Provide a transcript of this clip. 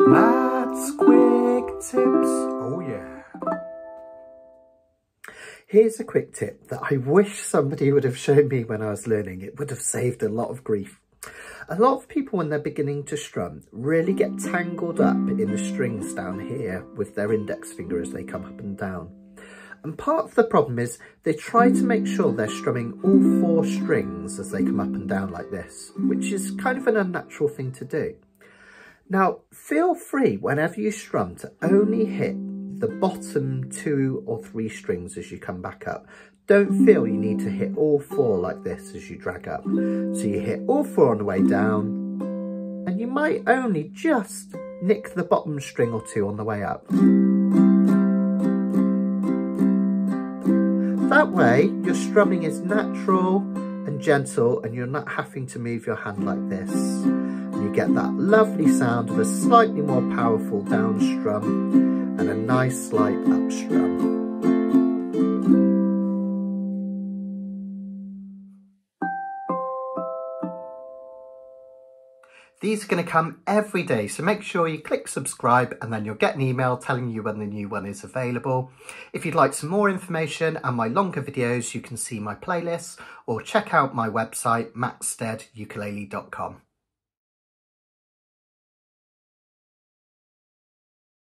Matt's Quick Tips, oh yeah. Here's a quick tip that I wish somebody would have shown me when I was learning. It would have saved a lot of grief. A lot of people, when they're beginning to strum, really get tangled up in the strings down here with their index finger as they come up and down. And part of the problem is they try to make sure they're strumming all four strings as they come up and down like this, which is kind of an unnatural thing to do. Now, feel free whenever you strum to only hit the bottom two or three strings as you come back up. Don't feel you need to hit all four like this as you drag up. So you hit all four on the way down, and you might only just nick the bottom string or two on the way up. That way, your strumming is natural and gentle, and you're not having to move your hand like this. And you get that lovely sound of a slightly more powerful down strum and a nice slight up strum. These are going to come every day, so make sure you click subscribe and then you'll get an email telling you when the new one is available. If you'd like some more information and my longer videos, you can see my playlists or check out my website, mattsteadukulele.com.